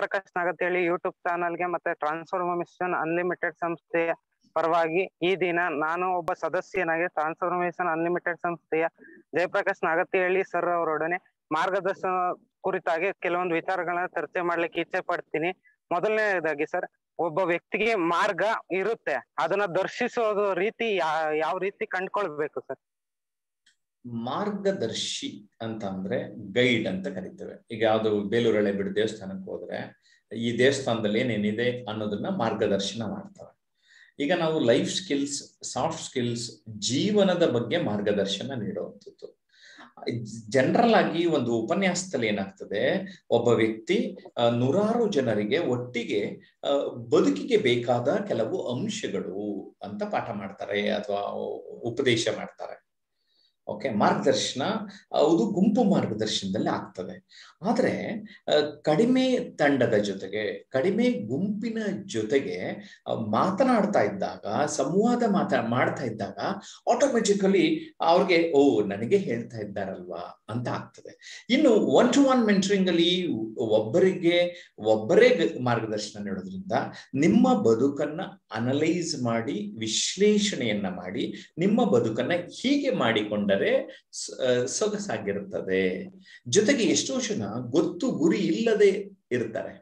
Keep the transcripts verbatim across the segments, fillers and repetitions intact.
Jayaprakash Nagathihalli YouTube ಚಾನಲ್ಗೆ ಮತ್ತೆ transformation unlimited ಸಂಸ್ಥೆಯ ಪರವಾಗಿ ಈ ದಿನ ನಾನು ಒಬ್ಬ ಸದಸ್ಯನಾಗಿ ಟ್ರಾನ್ಸ್ಫಾರ್ಮೇಶನ್ ಅನ್ಲಿಮಿಟೆಡ್ ಸಂಸ್ಥೆಯ ಜಯಪ್ರಕಾಶ್ ನಾಗತಿಹಳ್ಳಿ ಸರ್ ಅವರೊಡನೆ ಮಾರ್ಗದರ್ಶನ ಕುರಿತಾಗಿ ಕೆಲವೊಂದು ವಿಚಾರಗಳನ್ನ ಚರ್ಚೆ ಮಾಡ್ಲಿಕ್ಕೆ ಇಚ್ಛೆ ಪಡ್ತೀನಿ. ಮೊದಲನೇದಾಗಿ ಸರ್, ಒಬ್ಬ ವ್ಯಕ್ತಿಗೆ ಮಾರ್ಗ ಇರುತ್ತೆ, ಅದನ್ನ ದರ್ಶಿಸೋದು ರೀತಿ ಯಾವ ರೀತಿ ಕಂಡ್ಕೊಳ್ಬೇಕು ಸರ್? ಮಾರ್ಗದರ್ಶಿ ಅಂತ ಅಂದ್ರೆ ಗೈಡ್ ಅಂತ ಕರಿತೇವೆ. ಈಗ ಯಾವ್ದು ಬೇಲೂರು ಹಳೇಬೀಡು ದೇವಸ್ಥಾನಕ್ಕೆ ಹೋದ್ರೆ ಈ ದೇವಸ್ಥಾನದಲ್ಲಿ ಏನೇನಿದೆ ಅನ್ನೋದನ್ನ ಮಾರ್ಗದರ್ಶನ ಮಾಡ್ತಾರೆ. ಈಗ ನಾವು ಲೈಫ್ ಸ್ಕಿಲ್ಸ್, ಸಾಫ್ಟ್ ಸ್ಕಿಲ್ಸ್, ಜೀವನದ ಬಗ್ಗೆ ಮಾರ್ಗದರ್ಶನ ನೀಡುವಂಥದ್ದು. ಜನರಲ್ ಆಗಿ ಒಂದು ಉಪನ್ಯಾಸದಲ್ಲಿ ಏನಾಗ್ತದೆ, ಒಬ್ಬ ವ್ಯಕ್ತಿ ನೂರಾರು ಜನರಿಗೆ ಒಟ್ಟಿಗೆ ಬದುಕಿಗೆ ಬೇಕಾದ ಕೆಲವು ಅಂಶಗಳು ಅಂತ ಪಾಠ ಮಾಡ್ತಾರೆ ಅಥವಾ ಉಪದೇಶ ಮಾಡ್ತಾರೆ. ಓಕೆ, ಮಾರ್ಗದರ್ಶನ ಅದು ಗುಂಪು ಮಾರ್ಗದರ್ಶನದಲ್ಲಿ ಆಗ್ತದೆ. ಆದರೆ ಕಡಿಮೆ ತಂಡದ ಜೊತೆಗೆ, ಕಡಿಮೆ ಗುಂಪಿನ ಜೊತೆಗೆ ಮಾತನಾಡ್ತಾ ಇದ್ದಾಗ, ಸಂವಾದ ಮಾತ ಮಾಡ್ತಾ ಇದ್ದಾಗ ಆಟೋಮೆಟಿಕಲಿ ಅವ್ರಿಗೆ ಓ ನನಗೆ ಹೇಳ್ತಾ ಇದ್ದಾರಲ್ವಾ ಅಂತ ಆಗ್ತದೆ. ಇನ್ನು ಒನ್ ಟು ಒನ್ ಮೆಂಟರಿಂಗ್ ಅಲ್ಲಿ ಒಬ್ಬರಿಗೆ ಒಬ್ಬರೇ ಮಾರ್ಗದರ್ಶನ ನೀಡೋದ್ರಿಂದ ನಿಮ್ಮ ಬದುಕನ್ನ ಅನಲೈಸ್ ಮಾಡಿ, ವಿಶ್ಲೇಷಣೆಯನ್ನ ಮಾಡಿ, ನಿಮ್ಮ ಬದುಕನ್ನ ಹೀಗೆ ಮಾಡಿಕೊಂಡ ಸೊಗಸಾಗಿರುತ್ತದೆ. ಜೊತೆಗೆ ಎಷ್ಟೋ ಜನ ಗೊತ್ತು ಗುರಿ ಇಲ್ಲದೆ ಇರ್ತಾರೆ,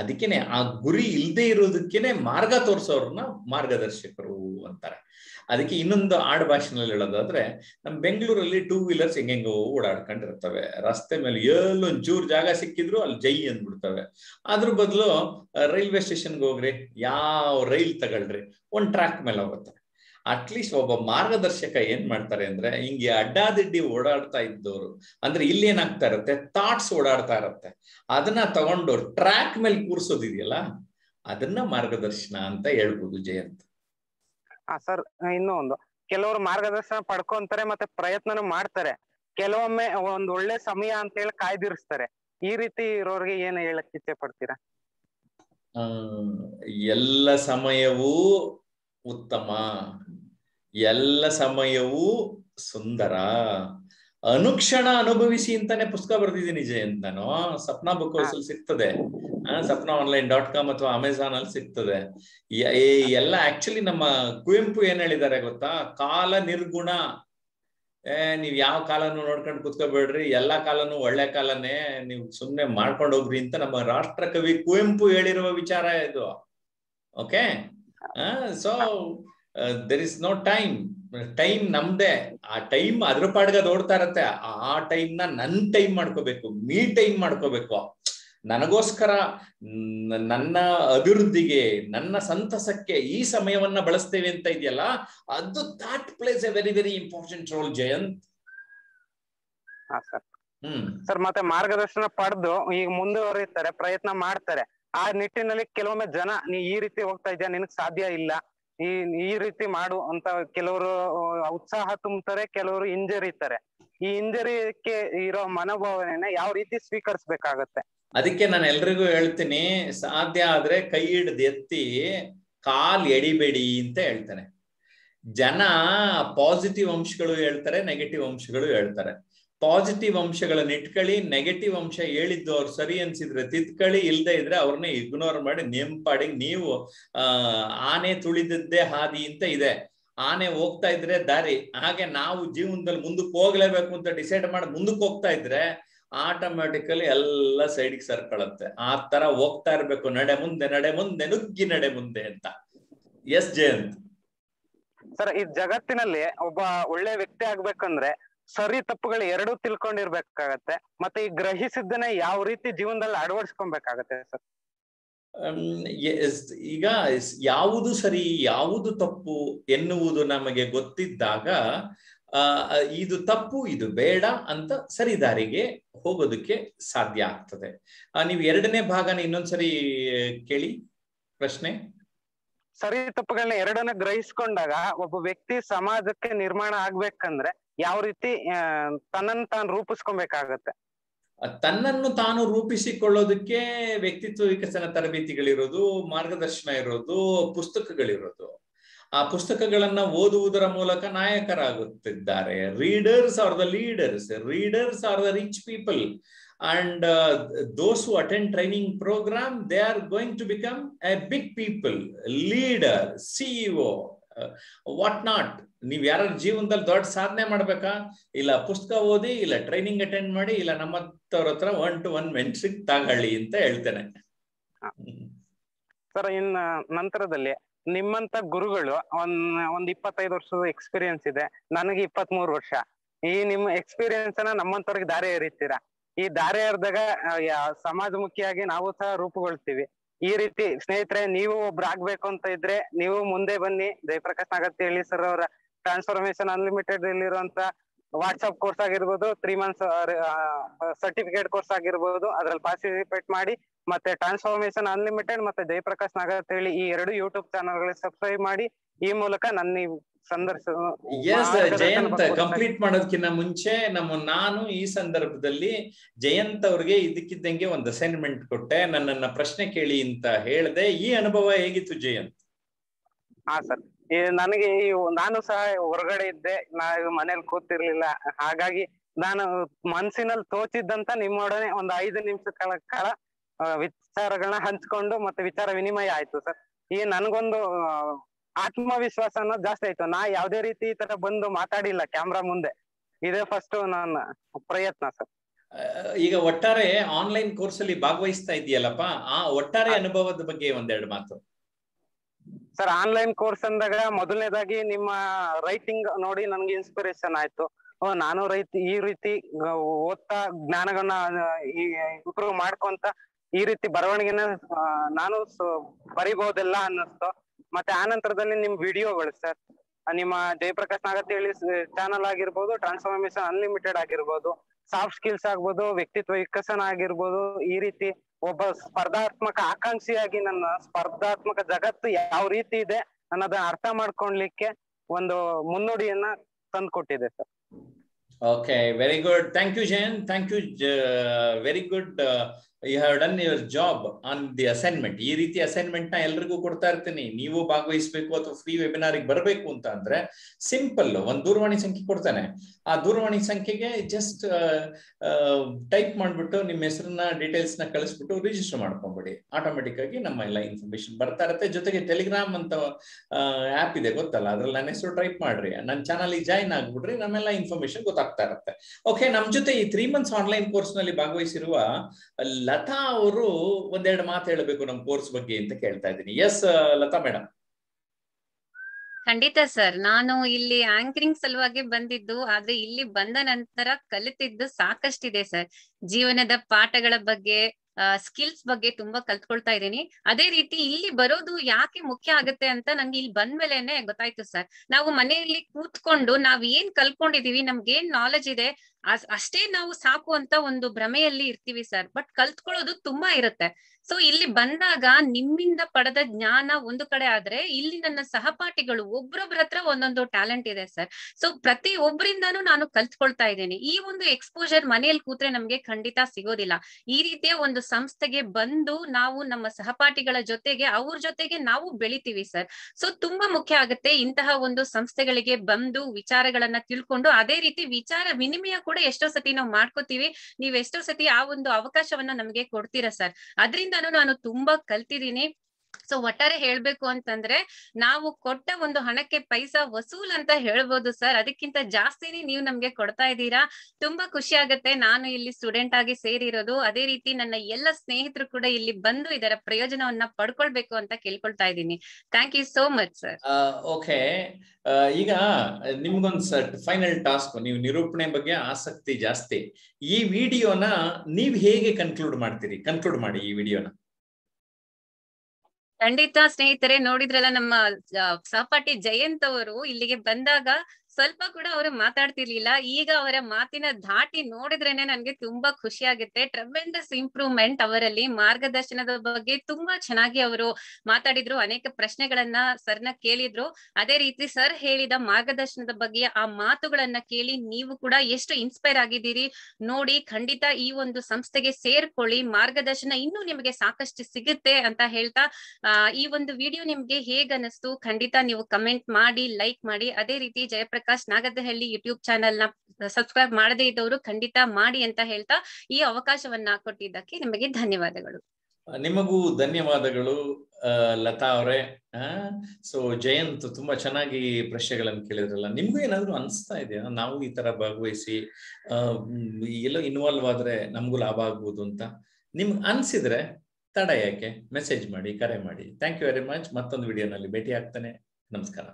ಅದಕ್ಕೇನೆ ಆ ಗುರಿ ಇಲ್ಲದೆ ಇರೋದಕ್ಕೇನೆ ಮಾರ್ಗ ತೋರಿಸೋರನ್ನ ಮಾರ್ಗದರ್ಶಕರು ಅಂತಾರೆ. ಅದಕ್ಕೆ ಇನ್ನೊಂದು ಆಡ್ ಭಾಷೆನಲ್ಲಿ ಹೇಳೋದಾದ್ರೆ, ನಮ್ ಬೆಂಗಳೂರಲ್ಲಿ ಟೂ ವೀಲರ್ಸ್ ಹೆಂಗೆಂಗೋ ಓಡಾಡ್ಕೊಂಡಿರ್ತವೆ, ರಸ್ತೆ ಮೇಲೆ ಎಲ್ಲೊಂದ್ ಜೂರ್ ಜಾಗ ಸಿಕ್ಕಿದ್ರು ಅಲ್ಲಿ ಜೈ ಅಂದ್ಬಿಡ್ತವೆ. ಅದ್ರ ಬದಲು ರೈಲ್ವೆ ಸ್ಟೇಷನ್ಗೆ ಹೋಗ್ರಿ, ಯಾವ ರೈಲ್ ತಗೊಳ್ರಿ, ಒಂದ್ ಟ್ರ್ಯಾಕ್ ಮೇಲೆ ಹೋಗುತ್ತೆ. ಅಟ್ಲೀಸ್ಟ್ ಒಬ್ಬ ಮಾರ್ಗದರ್ಶಕ ಏನ್ ಮಾಡ್ತಾರೆ ಅಂದ್ರೆ, ಹಿಂಗೆ ಅಡ್ಡಾದಿಡ್ಡಿ ಓಡಾಡ್ತಾ ಇದ್ದವರು ಅಂದ್ರೆ ಇಲ್ಲಿ ಏನಾಗ್ತಾ ಇರುತ್ತೆ, ಥಾಟ್ಸ್ ಓಡಾಡ್ತಾ ಇರುತ್ತೆ, ಅದನ್ನ ತಗೊಂಡು ಟ್ರ್ಯಾಕ್ ಮೇಲೆ ಕೂರಿಸೋದಿದೆಯಲ್ಲ, ಅದನ್ನ ಮಾರ್ಗದರ್ಶನ ಅಂತ ಹೇಳ್ಬೋದು ಜಯಂತ್. ಆ ಸರ್, ಇನ್ನೂ ಒಂದು, ಕೆಲವರು ಮಾರ್ಗದರ್ಶನ ಪಡ್ಕೊಂತಾರೆ ಮತ್ತೆ ಪ್ರಯತ್ನ ಮಾಡ್ತಾರೆ, ಕೆಲವೊಮ್ಮೆ ಒಂದ್ ಒಳ್ಳೆ ಸಮಯ ಅಂತ ಹೇಳಿ ಕಾಯ್ದಿರಿಸ್ತಾರೆ. ಈ ರೀತಿ ಇರೋರಿಗೆ ಏನ್ ಹೇಳಕ್ ಇಚ್ಛೆ ಪಡ್ತೀರಾ? ಆ ಎಲ್ಲ ಸಮಯವೂ ಉತ್ತಮ, ಎಲ್ಲ ಸಮಯವೂ ಸುಂದರ, ಅನುಕ್ಷಣ ಅನುಭವಿಸಿ ಅಂತಾನೆ ಪುಸ್ತಕ ಬರ್ದಿದ್ದೀನಿ ಜಯಂತ್ ನಾನು. ಸಪ್ನಾ ಬುಕ್ ಹೌಸ್ ಅಲ್ಲಿ ಸಿಗ್ತದೆ, ಸಪ್ನಾ ಆನ್ಲೈನ್ ಡಾಟ್ ಕಾಮ್ ಅಥವಾ ಅಮೆಝಾನ್ ಅಲ್ಲಿ ಸಿಗ್ತದೆ ಎಲ್ಲ. ಆಕ್ಚುಲಿ ನಮ್ಮ ಕುವೆಂಪು ಏನ್ ಹೇಳಿದ್ದಾರೆ ಗೊತ್ತಾ, ಕಾಲ ನಿರ್ಗುಣ, ನೀವ್ ಯಾವ ಕಾಲನು ನೋಡ್ಕೊಂಡು ಕುತ್ಕೋಬೇಡ್ರಿ, ಎಲ್ಲಾ ಕಾಲನು ಒಳ್ಳೆ ಕಾಲನೇ, ನೀವು ಸುಮ್ನೆ ಮಾಡ್ಕೊಂಡು ಹೋಗ್ರಿ ಅಂತ ನಮ್ಮ ರಾಷ್ಟ್ರ ಕವಿ ಕುವೆಂಪು ಹೇಳಿರುವ ವಿಚಾರ ಇದು. Okay, so there is no time, time ನಮ್ದೇ. ಆ ಟೈಮ್ ಅದ್ರ ಪಾಡ್ಗೆ ಓಡ್ತಾ ಇರತ್ತೆ, ಆ ಟೈಮ್ ನ ನನ್ ಟೈಮ್ ಮಾಡ್ಕೋಬೇಕು, ಮೀ ಟೈಮ್ ಮಾಡ್ಕೋಬೇಕು, ನನಗೋಸ್ಕರ, ನನ್ನ ಅಭಿವೃದ್ಧಿಗೆ, ನನ್ನ ಸಂತಸಕ್ಕೆ ಈ ಸಮಯವನ್ನ ಬಳಸ್ತೇವೆ ಅಂತ ಇದೆಯಲ್ಲ, ಅದು that place a very very important role Jayanth. Hmm sir, ಮತ್ತೆ ಮಾರ್ಗದರ್ಶನ ಪಡೆದು ಈಗ ಮುಂದುವರಿತಾರೆ, ಪ್ರಯತ್ನ ಮಾಡ್ತಾರೆ. ಆ ನಿಟ್ಟಿನಲ್ಲಿ ಕೆಲವೊಮ್ಮೆ ಜನ ನೀ ಈ ರೀತಿ ಹೋಗ್ತಾ ಇದ್ಯಾ, ನಿನಗ್ ಸಾಧ್ಯ ಇಲ್ಲ, ಈ ಈ ರೀತಿ ಮಾಡು ಅಂತ ಕೆಲವರು ಉತ್ಸಾಹ ತುಂಬುತ್ತಾರೆ, ಕೆಲವರು ಹಿಂಜರಿತಾರೆ. ಈ ಹಿಂಜರಿಕೆ ಇರೋ ಮನೋಭಾವನೆ ಯಾವ ರೀತಿ ಸ್ವೀಕರಿಸಬೇಕಾಗತ್ತೆ? ಅದಕ್ಕೆ ನಾನು ಎಲ್ರಿಗೂ ಹೇಳ್ತೀನಿ, ಸಾಧ್ಯ ಆದ್ರೆ ಕೈ ಹಿಡ್ದು ಎತ್ತಿ, ಕಾಲ್ ಎಡಿಬೇಡಿ ಅಂತ ಹೇಳ್ತಾರೆ. ಜನ ಪಾಸಿಟಿವ್ ಅಂಶಗಳು ಹೇಳ್ತಾರೆ, ನೆಗೆಟಿವ್ ಅಂಶಗಳು ಹೇಳ್ತಾರೆ. ಪಾಸಿಟಿವ್ ಅಂಶಗಳನ್ನ ಇಟ್ಕೊಳ್ಳಿ, ನೆಗೆಟಿವ್ ಅಂಶ ಹೇಳಿದ್ದು ಅವ್ರು ಸರಿ ಅನ್ಸಿದ್ರೆ ತಿದ್ಕೊಳ್ಳಿ, ಇಲ್ದೇ ಇದ್ರೆ ಅವ್ರನ್ನ ಇಗ್ನೋರ್ ಮಾಡಿ ನೆಂಪಾಡಿ ನೀವು ಆನೆ ತುಳಿದದ್ದೇ ಹಾದಿ ಅಂತ ಇದೆ, ಆನೆ ಹೋಗ್ತಾ ಇದ್ರೆ ದಾರಿ, ಹಾಗೆ ನಾವು ಜೀವನದಲ್ಲಿ ಮುಂದಕ್ಕೆ ಹೋಗ್ಲೇಬೇಕು ಅಂತ ಡಿಸೈಡ್ ಮಾಡಿ ಮುಂದಕ್ಕೆ ಹೋಗ್ತಾ ಇದ್ರೆ ಆಟೋಮ್ಯಾಟಿಕಲಿ ಎಲ್ಲ ಸೈಡ್ಗೆ ಸರ್ಕೊಳ್ಳುತ್ತೆ. ಆ ತರ ಹೋಗ್ತಾ ಇರ್ಬೇಕು, ನಡೆ ಮುಂದೆ, ನಡೆ ಮುಂದೆ, ನುಗ್ಗಿ ನಡೆ ಮುಂದೆ ಅಂತ. ಎಸ್ ಜಯಂತ್ ಸರ್, ಈ ಜಗತ್ತಿನಲ್ಲಿ ಒಬ್ಬ ಒಳ್ಳೆ ವ್ಯಕ್ತಿ ಆಗ್ಬೇಕಂದ್ರೆ ಸರಿ ತಪ್ಪುಗಳು ಎರಡೂ ತಿಳ್ಕೊಂಡಿರ್ಬೇಕಾಗತ್ತೆ, ಮತ್ತೆ ಈ ಗ್ರಹಿಸಿದ್ದನ್ನ ಯಾವ ರೀತಿ ಜೀವನದಲ್ಲಿ ಅಳವಡಿಸ್ಕೊಬೇಕಾಗತ್ತೆ ಸರ್? ಈಗ ಯಾವುದು ಸರಿ ಯಾವುದು ತಪ್ಪು ಎನ್ನುವುದು ನಮಗೆ ಗೊತ್ತಿದ್ದಾಗ ಅಹ್ ಇದು ತಪ್ಪು ಇದು ಬೇಡ ಅಂತ ಸರಿದಾರಿಗೆ ಹೋಗೋದಕ್ಕೆ ಸಾಧ್ಯ ಆಗ್ತದೆ. ನೀವು ಎರಡನೇ ಭಾಗನ ಇನ್ನೊಂದ್ಸರಿ ಕೇಳಿ ಪ್ರಶ್ನೆ. ಸರಿ ತಪ್ಪುಗಳನ್ನ ಎರಡನ್ನ ಗ್ರಹಿಸ್ಕೊಂಡಾಗ ಒಬ್ಬ ವ್ಯಕ್ತಿ ಸಮಾಜಕ್ಕೆ ನಿರ್ಮಾಣ ಆಗ್ಬೇಕಂದ್ರೆ ಯಾವ ರೀತಿ ತನ್ನನ್ನು ತಾನು ರೂಪಿಸ್ಕೊಬೇಕಾಗತ್ತೆ? ತನ್ನನ್ನು ತಾನು ರೂಪಿಸಿಕೊಳ್ಳೋದಕ್ಕೆ ವ್ಯಕ್ತಿತ್ವ ವಿಕಸನ ತರಬೇತಿಗಳಿರೋದು, ಮಾರ್ಗದರ್ಶನ ಇರೋದು, ಪುಸ್ತಕಗಳಿರೋದು. ಆ ಪುಸ್ತಕಗಳನ್ನ ಓದುವುದರ ಮೂಲಕ ನಾಯಕರಾಗುತ್ತಿದ್ದಾರೆ. Readers are the leaders, readers are the rich people. And uh, those who attend training program, they are going to become a big people, leader, C E O, uh, what not. ನೀವು ಯಾರು ಜೀವನದಲ್ಲಿ ದೊಡ್ಡ ಸಾಧನೆ ಮಾಡಬೇಕಾ, ಇಲ್ಲ ಪುಸ್ತಕ ಓದಿ, ಇಲ್ಲ ಟ್ರೈನಿಂಗ್ ಅಟೆಂಡ್ ಮಾಡಿ, ಇಲ್ಲ ನಮ್ಮತ್ತವ್ರ ಹತ್ರ ಒನ್ ಟು ಒನ್ ಮೆಂಟರಿಂಗ್ ತಗೊಳ್ಳಿ ಅಂತ ಹೇಳ್ತೇನೆ ಸರ್. ಇನ್ನು ನಂತರದಲ್ಲಿ ನಿಮ್ಮಂತ ಗುರುಗಳು ಒಂದ್ ಒಂದ್ ಇಪ್ಪತ್ತೈದು ವರ್ಷದ ಎಕ್ಸ್ಪೀರಿಯನ್ಸ್ ಇದೆ, ನನಗೆ ಇಪ್ಪತ್ತ್ ಮೂರು ವರ್ಷ. ಈ ನಿಮ್ಮ ಎಕ್ಸ್ಪೀರಿಯನ್ಸ್ ಅನ್ನ ನಮ್ಮಂತವ್ರಿಗೆ ದಾರಿ ಎರಿತೀರಾ. ಈ ದಾರಿ ಎರೆದಾಗ ಸಮಾಜಮುಖಿಯಾಗಿ ನಾವು ಸಹ ರೂಪುಗೊಳ್ತೀವಿ. ಈ ರೀತಿ ಸ್ನೇಹಿತರೆ, ನೀವು ಒಬ್ರಾಗ್ಬೇಕು ಅಂತ ಇದ್ರೆ ನೀವು ಮುಂದೆ ಬನ್ನಿ. ಜಯಪ್ರಕಾಶ್ ನಾಗತಿಹಳ್ಳಿ ಸರ್ ಅವರ ಟ್ರಾನ್ಸ್ಫಾರ್ಮೇಶನ್ ಅನ್ಲಿಮಿಟೆಡ್ ಇರುವಂತ ವಾಟ್ಸ್ಆಪ್ ಕೋರ್ಸ್ ಆಗಿರ್ಬೋದು, ತ್ರೀ ಮಂತ್ಸ್ ಸರ್ಟಿಫಿಕೇಟ್ ಕೋರ್ಸ್ ಆಗಿರ್ಬೋದು, ಅದ್ರಲ್ಲಿ ಪಾರ್ಟಿಸಿಪೇಟ್ ಮಾಡಿ. ಮತ್ತೆ ಟ್ರಾನ್ಸ್ಫಾರ್ಮೇಶನ್ ಅನ್ಲಿಮಿಟೆಡ್ ಮತ್ತೆ ಜಯಪ್ರಕಾಶ್ ನಾಗತಿಹಳ್ಳಿ ಈ ಎರಡು ಯೂಟ್ಯೂಬ್ ಚಾನಲ್ ಗಳಿಗೆ ಸಬ್ಸ್ಕ್ರೈಬ್ ಮಾಡಿ. ಈ ಮೂಲಕ ನನ್ನ ಜಯಂತ್ ಕಂಪ್ಲೀಟ್ ಮಾಡೋದಕ್ಕಿಂತ ಮುಂಚೆ ನಮ್ಮ ನಾನು ಈ ಸಂದರ್ಭದಲ್ಲಿ ಜಯಂತ್ ಅವ್ರಿಗೆ ಇದಕ್ಕಿದ್ದಂಗೆ ಒಂದು ಅಸೈನ್ಮೆಂಟ್ ಕೊಟ್ಟೆ, ನನ್ನನ್ನ ಪ್ರಶ್ನೆ ಕೇಳಿ ಅಂತ ಹೇಳ್ದೆ. ಈ ಅನುಭವ ಹೇಗಿತ್ತು ಜಯಂತ್? ಹಾ ಸರ್, ನನಗೆ ನಾನು ಸಹ ಹೊರಗಡೆ ಇದ್ದೆ, ನಾನು ಮನೇಲಿ ಕೂತಿರ್ಲಿಲ್ಲ. ಹಾಗಾಗಿ ನಾನು ಮನ್ಸಿನಲ್ಲಿ ತೋಚಿದ್ದಂತ ನಿಮ್ಮೊಡನೆ ಒಂದು ಐದು ನಿಮಿಷಗಳ ಕಾಲ ವಿಚಾರಗಳನ್ನ ಹಂಚ್ಕೊಂಡು ಮತ್ತೆ ವಿಚಾರ ವಿನಿಮಯ ಆಯ್ತು ಸರ್. ಈ ನನಗೊಂದು ಆತ್ಮವಿಶ್ವಾಸ ಅನ್ನೋದು ಜಾಸ್ತಿ ಆಯ್ತು. ನಾ ಯಾವ್ದೇ ರೀತಿ ಈ ತರ ಬಂದು ಮಾತಾಡಿಲ್ಲ ಕ್ಯಾಮ್ರಾ ಮುಂದೆ, ಇದೇ ಫಸ್ಟ್ ನನ್ನ ಪ್ರಯತ್ನ ಸರ್. ಈಗ ಒಟ್ಟಾರೆ ಆನ್ಲೈನ್ ಕೋರ್ಸ್ ಅಲ್ಲಿ ಭಾಗವಹಿಸ್ತಾ ಇದೆಯಲ್ಲಪ್ಪ, ಆ ಒಟ್ಟಾರೆ ಅನುಭವದ ಬಗ್ಗೆ ಒಂದೆರಡು ಮಾತು ಸರ್. ಆನ್ಲೈನ್ ಕೋರ್ಸ್ ಅಂದಾಗ ಮೊದಲನೇದಾಗಿ ನಿಮ್ಮ ರೈಟಿಂಗ್ ನೋಡಿ ನನ್ಗೆ ಇನ್ಸ್ಪಿರೇಷನ್ ಆಯ್ತು. ನಾನು ರೈತ ಈ ರೀತಿ ಓದ್ತಾ ಜ್ಞಾನಗಳನ್ನ ಇಂಪ್ರೂವ್ ಮಾಡ್ಕೊಂತ ಈ ರೀತಿ ಬರವಣಿಗೆನ ನಾನು ಬರಿಬಹುದೆಲ್ಲ ಅನ್ನಿಸ್ತು. ಮತ್ತೆ ಆ ನಂತರದಲ್ಲಿ ನಿಮ್ ವಿಡಿಯೋಗಳು ಸರ್, ನಿಮ್ಮ ಜಯಪ್ರಕಾಶ್ ನಾಗತಿಹಳ್ಳಿ ಚಾನಲ್ ಆಗಿರ್ಬೋದು, ಟ್ರಾನ್ಸ್ಫಾರ್ಮೇಶನ್ ಅನ್ಲಿಮಿಟೆಡ್ ಆಗಿರ್ಬೋದು, ಸಾಫ್ಟ್ ಸ್ಕಿಲ್ಸ್ ಆಗ್ಬೋದು, ವ್ಯಕ್ತಿತ್ವ ವಿಕಸನ ಆಗಿರ್ಬೋದು, ಈ ರೀತಿ ಒಬ್ಬ ಸ್ಪರ್ಧಾತ್ಮಕ ಆಕಾಂಕ್ಷಿಯಾಗಿ ನನ್ನ ಸ್ಪರ್ಧಾತ್ಮಕ ಜಗತ್ತು ಯಾವ ರೀತಿ ಇದೆ ಅನ್ನೋದನ್ನ ಅರ್ಥ ಮಾಡ್ಕೊಳ್ಲಿಕ್ಕೆ ಒಂದು ಮುನ್ನುಡಿಯನ್ನ ತಂದ್ಕೊಟ್ಟಿದೆ sir. Okay, very good, thank you Jayant, thank you, very good. You have done your job on the assignment. ಈ ರೀತಿ ಅಸೈನ್ಮೆಂಟ್ ನ ಎಲ್ರಿಗೂ ಕೊಡ್ತಾ ಇರ್ತೀನಿ. ನೀವು ಭಾಗವಹಿಸಬೇಕು ಅಥವಾ ಫ್ರೀ ವೆಬಿನಾರಿಗೆ ಬರಬೇಕು ಅಂತ ಅಂದ್ರೆ ಸಿಂಪಲ್, ಒಂದು ದೂರವಾಣಿ ಸಂಖ್ಯೆ ಕೊಡ್ತಾನೆ. ಆ ದೂರವಾಣಿ ಸಂಖ್ಯೆಗೆ ಜಸ್ಟ್ ಟೈಪ್ ಮಾಡ್ಬಿಟ್ಟು ನಿಮ್ಮ ಹೆಸರನ್ನ, ಡೀಟೇಲ್ಸ್ ನ ಕಳಿಸ್ಬಿಟ್ಟು ರಿಜಿಸ್ಟರ್ ಮಾಡ್ಕೊಂಡ್ಬಿಡಿ. ಆಟೋಮೆಟಿಕ್ ಆಗಿ ನಮ್ಮ ಎಲ್ಲ ಇನ್ಫಾರ್ಮೇಶನ್ ಬರ್ತಾ ಇರುತ್ತೆ. ಜೊತೆಗೆ ಟೆಲಿಗ್ರಾಮ್ ಅಂತ ಆಪ್ ಇದೆ ಗೊತ್ತಲ್ಲ, ಅದ್ರಲ್ಲಿ ನನ್ನ ಹೆಸರು ಟೈಪ್ ಮಾಡ್ರಿ, ನನ್ನ ಚಾನಲ್ ಜಾಯಿನ್ ಆಗ್ಬಿಡ್ರಿ, ನಮ್ಮೆಲ್ಲ ಇನ್ಫಾರ್ಮೇಶನ್ ಗೊತ್ತಾಗ್ತಾ ಇರುತ್ತೆ. ಓಕೆ, ನಮ್ ಜೊತೆ ಈ ತ್ರೀ ಮಂತ್ಸ್ ಆನ್ಲೈನ್ ಕೋರ್ಸ್ ನಲ್ಲಿ ಭಾಗವಹಿಸಿರುವ ಲತಾ ಅವರು ಒಂದೆರಡು ಮಾತು ಹೇಳಬೇಕು ನಮ್ ಕೋರ್ಸ್ ಬಗ್ಗೆ ಅಂತ ಕೇಳ್ತಾ ಇದ್ದೀನಿ. Yes Latha madam. ಖಂಡಿತ ಸರ್, ನಾನು ಇಲ್ಲಿ ಆಂಕರಿಂಗ್ ಸಲುವಾಗಿ ಬಂದಿದ್ದು, ಆದ್ರೆ ಇಲ್ಲಿ ಬಂದ ನಂತರ ಕಲಿತಿದ್ದು ಸಾಕಷ್ಟಿದೆ ಸರ್. ಜೀವನದ ಪಾಠಗಳ ಬಗ್ಗೆ, ಸ್ಕಿಲ್ಸ್ ಬಗ್ಗೆ ತುಂಬಾ ಕಲ್ತ್ಕೊಳ್ತಾ ಇದ್ದೀನಿ. ಅದೇ ರೀತಿ ಇಲ್ಲಿ ಬರೋದು ಯಾಕೆ ಮುಖ್ಯ ಆಗುತ್ತೆ ಅಂತ ನಂಗೆ ಇಲ್ಲಿ ಬಂದ್ಮೇಲೆನೆ ಗೊತ್ತಾಯ್ತು ಸರ್. ನಾವು ಮನೆಯಲ್ಲಿ ಕೂತ್ಕೊಂಡು ನಾವ್ ಏನ್ ಕಲ್ತ್ಕೊಂಡಿದೀವಿ, ನಮ್ಗೇನ್ ನಾಲೆಜ್ ಇದೆ ಅಷ್ಟೇ ನಾವು ಸಾಕು ಅಂತ ಒಂದು ಭ್ರಮೆಯಲ್ಲಿ ಇರ್ತೀವಿ ಸರ್. ಬಟ್ ಕಲ್ತ್ಕೊಳ್ಳೋದು ತುಂಬಾ ಇರುತ್ತೆ. ಸೊ ಇಲ್ಲಿ ಬಂದಾಗ ನಿಮ್ಮಿಂದ ಪಡೆದ ಜ್ಞಾನ ಒಂದು ಕಡೆ ಆದ್ರೆ, ಇಲ್ಲಿ ನನ್ನ ಸಹಪಾಠಿಗಳು ಒಬ್ರೊಬ್ರ ಹತ್ರ ಒಂದೊಂದು ಟ್ಯಾಲೆಂಟ್ ಇದೆ ಸರ್. ಸೊ ಪ್ರತಿ ಒಬ್ಬರಿಂದಾನು ನಾನು ಕಲ್ತ್ಕೊಳ್ತಾ ಇದ್ದೇನೆ. ಈ ಒಂದು ಎಕ್ಸ್ಪೋಜರ್ ಮನೆಯಲ್ಲಿ ಕೂತ್ರೆ ನಮ್ಗೆ ಖಂಡಿತ ಸಿಗೋದಿಲ್ಲ. ಈ ರೀತಿಯ ಒಂದು ಸಂಸ್ಥೆಗೆ ಬಂದು ನಾವು ನಮ್ಮ ಸಹಪಾಠಿಗಳ ಜೊತೆಗೆ ಅವ್ರ ಜೊತೆಗೆ ನಾವು ಬೆಳಿತೀವಿ ಸರ್. ಸೊ ತುಂಬಾ ಮುಖ್ಯ ಆಗುತ್ತೆ ಇಂತಹ ಒಂದು ಸಂಸ್ಥೆಗಳಿಗೆ ಬಂದು ವಿಚಾರಗಳನ್ನ ತಿಳ್ಕೊಂಡು. ಅದೇ ರೀತಿ ವಿಚಾರ ವಿನಿಮಯ ಕೂಡ ಎಷ್ಟೋ ಸತಿ ನಾವು ಮಾಡ್ಕೋತೀವಿ, ನೀವ್ ಎಷ್ಟೋ ಸತಿ ಆ ಒಂದು ಅವಕಾಶವನ್ನ ನಮ್ಗೆ ಕೊಡ್ತೀರಾ ಸರ್. ಅದ್ರಿಂದಾನು ನಾನು ತುಂಬಾ ಕಲ್ತಿದ್ದೀನಿ. ಸೊ ಒಟ್ಟಾರೆ ಹೇಳ್ಬೇಕು ಅಂತಂದ್ರೆ, ನಾವು ಕೊಟ್ಟ ಒಂದು ಹಣಕ್ಕೆ ಪೈಸಾ ವಸೂಲ್ ಅಂತ ಹೇಳ್ಬೋದು ಸರ್. ಅದಕ್ಕಿಂತ ಜಾಸ್ತಿನೇ ನೀವು ನಮ್ಗೆ ಕೊಡ್ತಾ ಇದ್ದೀರಾ, ತುಂಬಾ ಖುಷಿ ಆಗತ್ತೆ. ನಾನು ಇಲ್ಲಿ ಸ್ಟೂಡೆಂಟ್ ಆಗಿ ಸೇರಿರೋದು. ಅದೇ ರೀತಿ ನನ್ನ ಎಲ್ಲ ಸ್ನೇಹಿತರು ಕೂಡ ಇಲ್ಲಿ ಬಂದು ಇದರ ಪ್ರಯೋಜನವನ್ನ ಪಡ್ಕೊಳ್ಬೇಕು ಅಂತ ಕೇಳ್ಕೊಳ್ತಾ ಇದ್ದೀನಿ. Thank you so much sir. Okay, ಈಗ ನಿಮ್ಗೊಂದು ಫೈನಲ್ ಟಾಸ್ಕ್, ನೀವು ನಿರೂಪಣೆ ಬಗ್ಗೆ ಆಸಕ್ತಿ ಜಾಸ್ತಿ. ಈ ವಿಡಿಯೋನ ನೀವ್ ಹೇಗೆ ಕನ್ಕ್ಲೂಡ್ ಮಾಡ್ತೀರಿ? ಕನ್ಕ್ಲೂಡ್ ಮಾಡಿ ಈ ವಿಡಿಯೋನ. ಖಂಡಿತ ಸ್ನೇಹಿತರೆ, ನೋಡಿದ್ರಲ್ಲ ನಮ್ಮ ಸಹಪಾಠಿ ಜಯಂತ್ ಅವರು ಇಲ್ಲಿಗೆ ಬಂದಾಗ ಸ್ವಲ್ಪ ಕೂಡ ಅವರು ಮಾತಾಡ್ತಿರ್ಲಿಲ್ಲ. ಈಗ ಅವರ ಮಾತಿನ ಧಾಟಿ ನೋಡಿದ್ರೇನೆ ನನ್ಗೆ ತುಂಬಾ ಖುಷಿ ಆಗುತ್ತೆ. ಟ್ರೆಮೆಂಡಸ್ ಇಂಪ್ರೂವ್ಮೆಂಟ್ ಅವರಲ್ಲಿ. ಮಾರ್ಗದರ್ಶನದ ಬಗ್ಗೆ ತುಂಬಾ ಚೆನ್ನಾಗಿ ಅವರು ಮಾತಾಡಿದ್ರು, ಅನೇಕ ಪ್ರಶ್ನೆಗಳನ್ನ ಸರ್ನ ಕೇಳಿದ್ರು. ಅದೇ ರೀತಿ ಸರ್ ಹೇಳಿದ ಮಾರ್ಗದರ್ಶನದ ಬಗ್ಗೆ ಆ ಮಾತುಗಳನ್ನ ಕೇಳಿ ನೀವು ಕೂಡ ಎಷ್ಟು ಇನ್ಸ್ಪೈರ್ ಆಗಿದ್ದೀರಿ ನೋಡಿ. ಖಂಡಿತ ಈ ಒಂದು ಸಂಸ್ಥೆಗೆ ಸೇರ್ಕೊಳ್ಳಿ, ಮಾರ್ಗದರ್ಶನ ಇನ್ನೂ ನಿಮಗೆ ಸಾಕಷ್ಟು ಸಿಗುತ್ತೆ ಅಂತ ಹೇಳ್ತಾ, ಆ ಈ ಒಂದು ವಿಡಿಯೋ ನಿಮ್ಗೆ ಹೇಗನ್ನಿಸ್ತು ಖಂಡಿತ ನೀವು ಕಮೆಂಟ್ ಮಾಡಿ, ಲೈಕ್ ಮಾಡಿ. ಅದೇ ರೀತಿ ಜಯಪ್ರಕಾಶ್ ಜಯಪ್ರಕಾಶ್ ನಾಗದಹಳ್ಳಿ ಯೂಟ್ಯೂಬ್ ಚಾನೆಲ್ ನ ಸಬ್ಸ್ಕ್ರೈಬ್ ಮಾಡದೇ ಇದ್ದವರು ಖಂಡಿತ ಮಾಡಿ ಅಂತ ಹೇಳ್ತಾ ಈ ಅವಕಾಶವನ್ನ ಕೊಟ್ಟಿದ್ದಕ್ಕೆ ನಿಮಗೆ ಧನ್ಯವಾದಗಳು. ನಿಮಗೂ ಧನ್ಯವಾದಗಳು ಲತಾ ಅವರೇ. ಸೊ ಜಯಂತ್ ತುಂಬಾ ಚೆನ್ನಾಗಿ ಪ್ರಶ್ನೆಗಳನ್ನು ಕೇಳಿದ್ರಲ್ಲ, ನಿಮ್ಗೂ ಏನಾದ್ರು ಅನಿಸ್ತಾ ಇದೆಯಾ ನಾವು ಈ ತರ ಭಾಗವಹಿಸಿ ಎಲ್ಲೋ ಇನ್ವಾಲ್ವ್ ಆದ್ರೆ ನಮಗೂ ಲಾಭ ಆಗ್ಬೋದು ಅಂತ ನಿಮ್ಗೆ ಅನ್ಸಿದ್ರೆ ತಡ ಯಾಕೆ, ಮೆಸೇಜ್ ಮಾಡಿ, ಕರೆ ಮಾಡಿ. Thank you very much. ಮತ್ತೊಂದು ವಿಡಿಯೋನಲ್ಲಿ ಭೇಟಿ ಆಗ್ತಾನೆ. ನಮಸ್ಕಾರ.